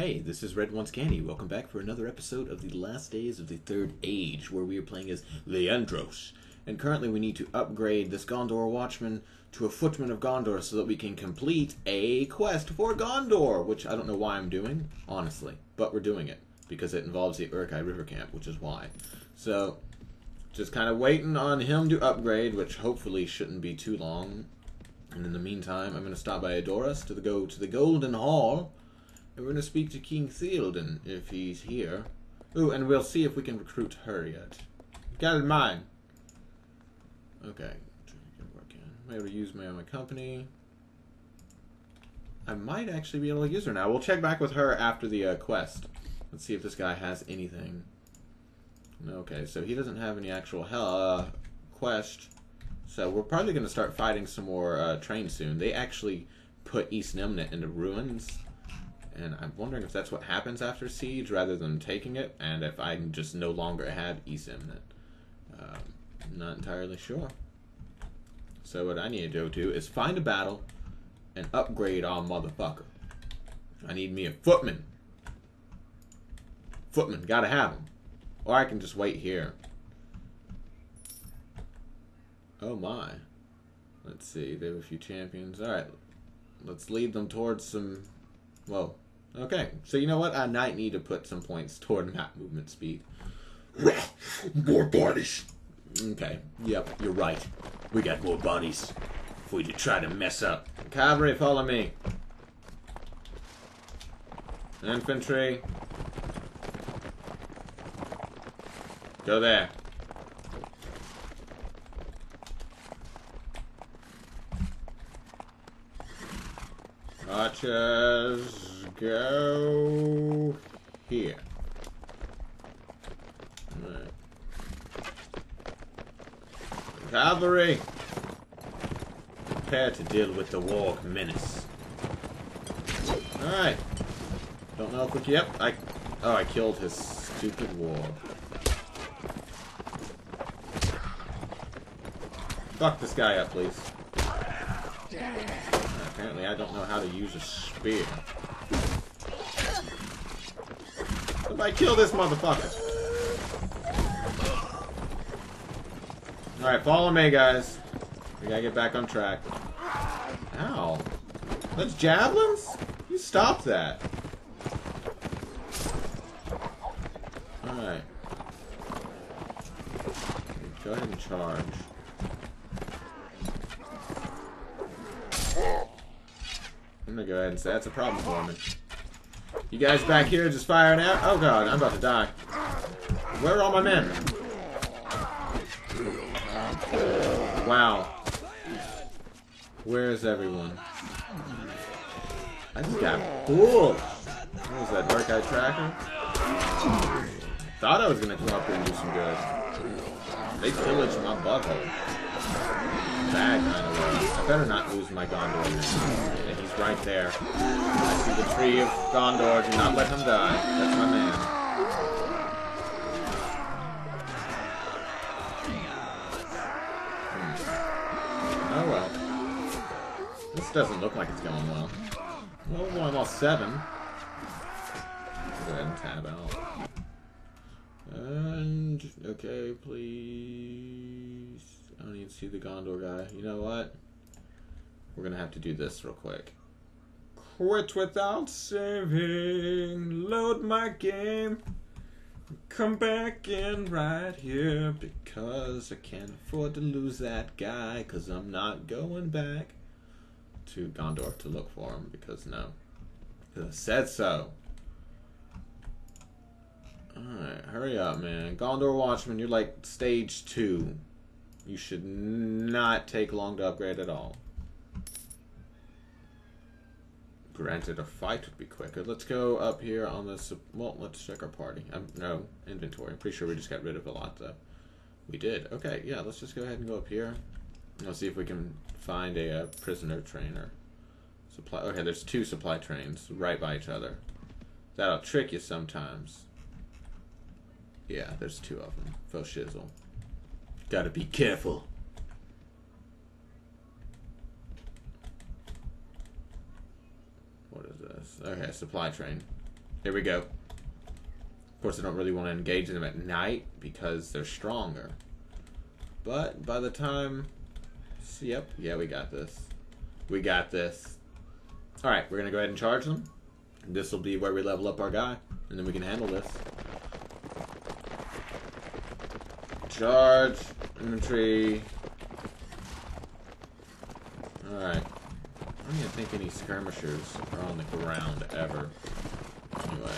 Hey, this is RedWantsCandy. Welcome back for another episode of the Last Days of the Third Age, where we are playing as Leandros. And currently we need to upgrade this Gondor Watchman to a Footman of Gondor so that we can complete a quest for Gondor, which I don't know why I'm doing, honestly. But we're doing it, because it involves the Uruk-hai River Camp, which is why. So, just kind of waiting on him to upgrade, which hopefully shouldn't be too long. And in the meantime, I'm going to stop by Edoras to go to the Golden Hall. We're going to speak to King Theoden if he's here. Ooh, and we'll see if we can recruit her yet. Got in mind. Okay. I'm able to use my own company. I might actually be able to use her now. We'll check back with her after the quest. Let's see if this guy has anything. Okay, so he doesn't have any actual quest. So we're probably going to start fighting some more trains soon. They actually put East Emnet into ruins. And I'm wondering if that's what happens after siege rather than taking it, and if I just no longer had East Emnet. Not entirely sure. So what I need to do is find a battle and upgrade our motherfucker. I need me a footman. Footman, gotta have him. Or I can just wait here. Oh my. Let's see, they have a few champions. Alright, let's lead them towards some... Whoa. Okay, so you know what? I might need to put some points toward map movement speed. More bodies! Okay, yep, you're right. We got more bodies. If we try to mess up. Cavalry, follow me. Infantry. Go there. Archers, go here. All right. Cavalry, prepare to deal with the warg menace. Alright. Don't know if we... Yep, I killed his stupid warg. Fuck this guy up, please. Apparently, I don't know how to use a spear. Somebody kill this motherfucker! Alright, follow me, guys. We gotta get back on track. Ow. That's javelins? You stop that. Alright. Go ahead and charge. I'm gonna go ahead and say that's a problem for me. You guys back here just firing out? Oh god, I'm about to die. Where are all my men? Wow. Where is everyone? I just got pulled. What was that, dark eye tracker? Thought I was gonna come up here and do some good. They pillaged my butthole. Bad kind of way. I better not lose my Gondor. Yeah, he's right there. I see the tree of Gondor. Do not let him die. That's my man. Oh well. This doesn't look like it's going well. Well, I lost 7. Go ahead and tab out. And okay, please. I don't even see the Gondor guy. You know what? We're gonna have to do this real quick. Quit without saving. Load my game. Come back in right here because I can't afford to lose that guy. Cause I'm not going back to Gondor to look for him because no, I said so. All right, hurry up, man. Gondor Watchman, you're like stage 2. You should not take long to upgrade at all. Granted, a fight would be quicker. Let's go up here on this... Well, let's check our party. No, inventory. I'm pretty sure we just got rid of a lot, though. We did. Okay, yeah, let's just go ahead and go up here. Let's see if we can find a prisoner trainer. Supply... Okay, there's 2 supply trains right by each other. That'll trick you sometimes. Yeah, there's 2 of them. Faux shizzle. Gotta be careful. What is this? Okay, supply train. There we go. Of course, I don't really want to engage them at night because they're stronger. But by the time... Yep, yeah, we got this. We got this. Alright, we're going to go ahead and charge them. This will be where we level up our guy, and then we can handle this. Charge. Infantry. Alright. I don't even think any skirmishers are on the ground ever. Anyway.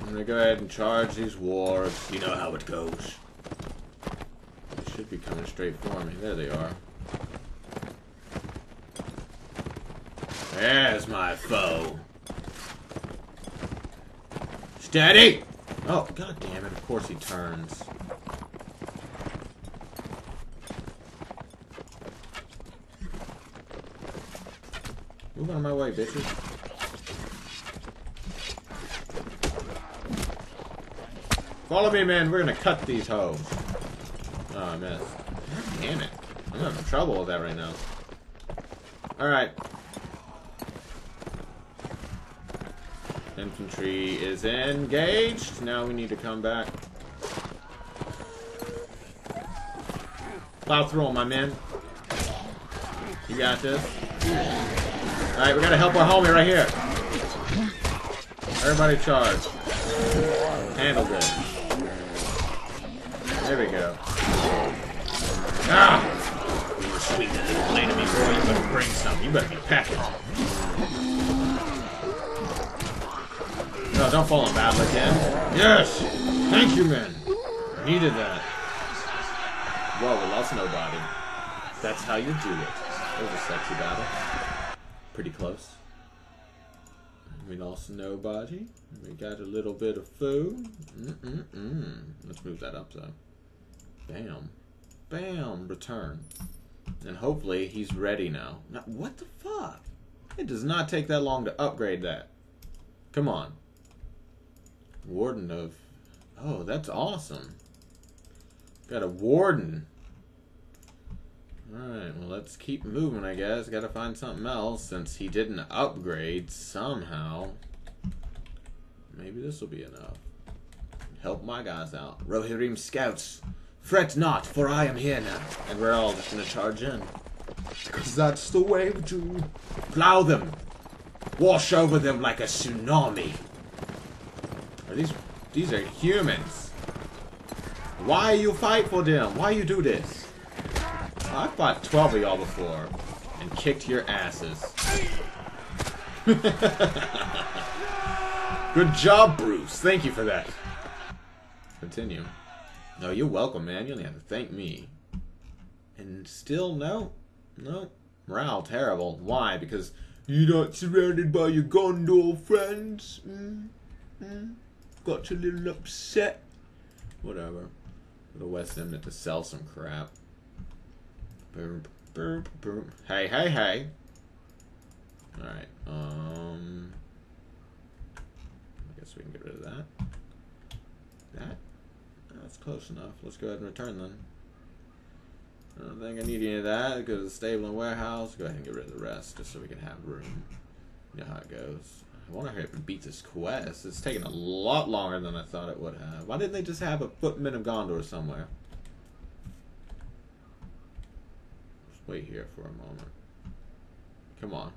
I'm going to go ahead and charge these dwarves. You know how it goes. They should be coming straight for me. There they are. There's my foe. Steady! Oh, god damn it, of course he turns. Move out of my way, bitches. Follow me, man, we're gonna cut these hoes. Oh, I missed. God damn it. I'm having trouble with that right now. Alright. Infantry is engaged. Now we need to come back. Plow through them, my man. You got this. Alright, we gotta help our homie right here. Everybody charge. Handle this. There we go. Ah! You were sweet that little plane to me, boy. You better bring some. You better be packing. No, don't fall in battle again. Yes! Thank you, man! Needed that. Whoa, we lost nobody. That's how you do it. It was a sexy battle. Pretty close. We lost nobody. We got a little bit of food. Let's move that up, though. Bam. Bam! Return. And hopefully, he's ready now. Now. What the fuck? It does not take that long to upgrade that. Come on. Warden of... Oh, that's awesome. Got a warden. Alright, well, let's keep moving, I guess. Gotta find something else since he didn't upgrade somehow. Maybe this will be enough. Help my guys out. Rohirrim scouts, fret not, for I am here now. And we're all just gonna charge in. Because that's the way to plow them. Wash over them like a tsunami. Are these are humans. Why you fight for them? Why you do this? I fought 12 of y'all before and kicked your asses. Good job, Bruce. Thank you for that. Continue. No, you're welcome, man. You only have to thank me. And still no. Morale terrible. Why? Because you're not surrounded by your Gondor friends. Got a little upset. Whatever. The West Emnet to sell some crap. Boom, boom, boom. Hey, hey, hey. Alright, I guess we can get rid of that. That? That's close enough. Let's go ahead and return then. I don't think I need any of that. Go to the stable and warehouse. Go ahead and get rid of the rest just so we can have room. You know how it goes. I want to hurry up and beat this quest. It's taking a lot longer than I thought it would have. Why didn't they just have a footman of Gondor somewhere? Just wait here for a moment. Come on.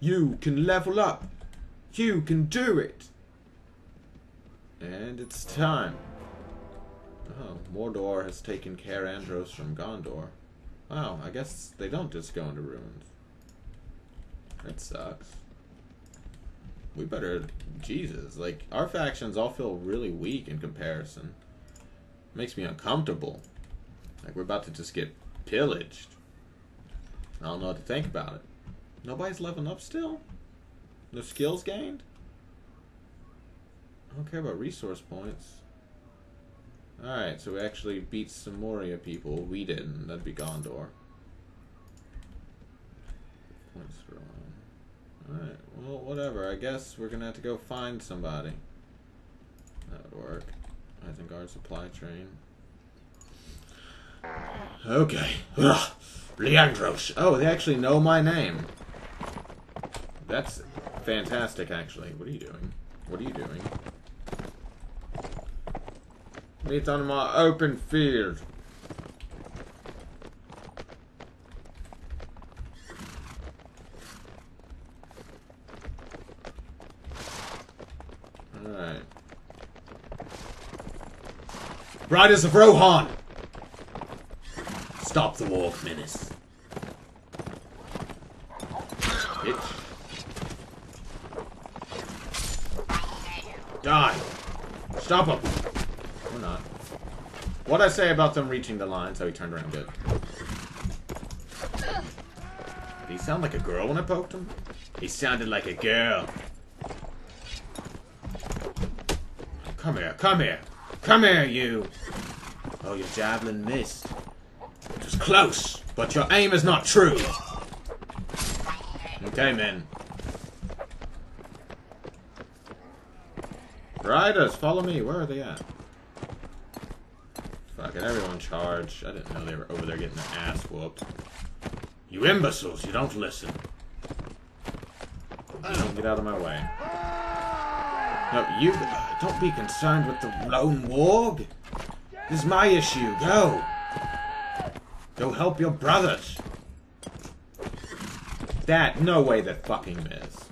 You can level up. You can do it. And it's time. Oh, Mordor has taken care of Leandros from Gondor. Wow, I guess they don't just go into ruins. That sucks. We better... Jesus, like, our factions all feel really weak in comparison. Makes me uncomfortable. Like, we're about to just get pillaged. I don't know what to think about it. Nobody's leveling up still? No skills gained? I don't care about resource points. Alright, so we actually beat some Moria people. We didn't. That'd be Gondor. Points for alright, well, whatever. I guess we're gonna have to go find somebody. That would work. I think our supply train. Okay. Ugh. Leandros. Oh, they actually know my name. That's fantastic, actually. What are you doing? What are you doing? Meet on my open field. Alright. Riders of Rohan! Stop the walk, menace. Bitch. Die! Stop them! Or not. What'd I say about them reaching the lines? How he turned around good. Did he sound like a girl when I poked him? He sounded like a girl. Come here, come here! Come here, you! Oh, your javelin missed. It was close, but your aim is not true! Okay, men. Riders, follow me. Where are they at? Fucking everyone charge. I didn't know they were over there getting their ass whooped. You imbeciles, you don't listen. Get out of my way. No, you... don't be concerned with the lone warg. This is my issue. Go. Go help your brothers. That... no way that fucking missed.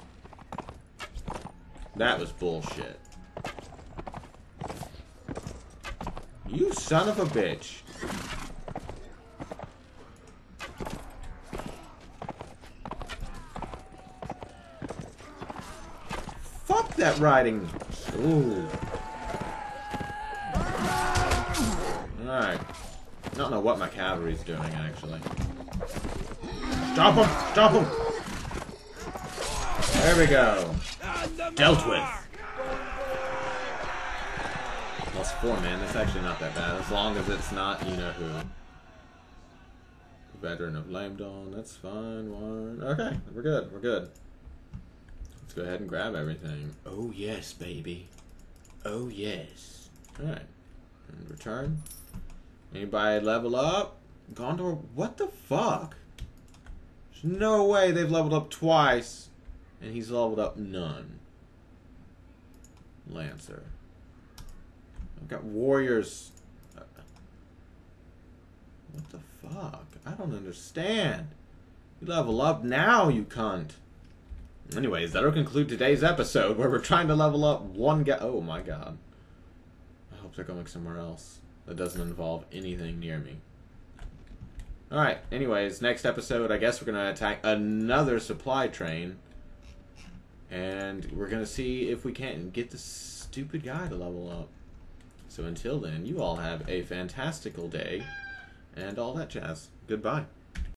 That was bullshit. You son of a bitch. Fuck that riding. Ooh. Alright. I don't know what my cavalry's doing, actually. Stop him! Stop him! There we go. Dealt with. Plus 4, man. That's actually not that bad. As long as it's not, you know who. Veteran of Lamedon. That's fine. One. Okay. We're good. We're good. Let's go ahead and grab everything. Oh, yes, baby. Oh, yes. Alright. And return. Anybody level up? Gondor? What the fuck? There's no way they've leveled up twice and he's leveled up none. Lancer. I've got warriors. What the fuck? I don't understand. You level up now, you cunt. Anyways, that'll conclude today's episode where we're trying to level up one guy. Oh my god. I hope they're going somewhere else that doesn't involve anything near me. Alright, anyways, next episode, I guess we're going to attack another supply train. And we're going to see if we can't get this stupid guy to level up. So until then, you all have a fantastical day and all that jazz. Goodbye.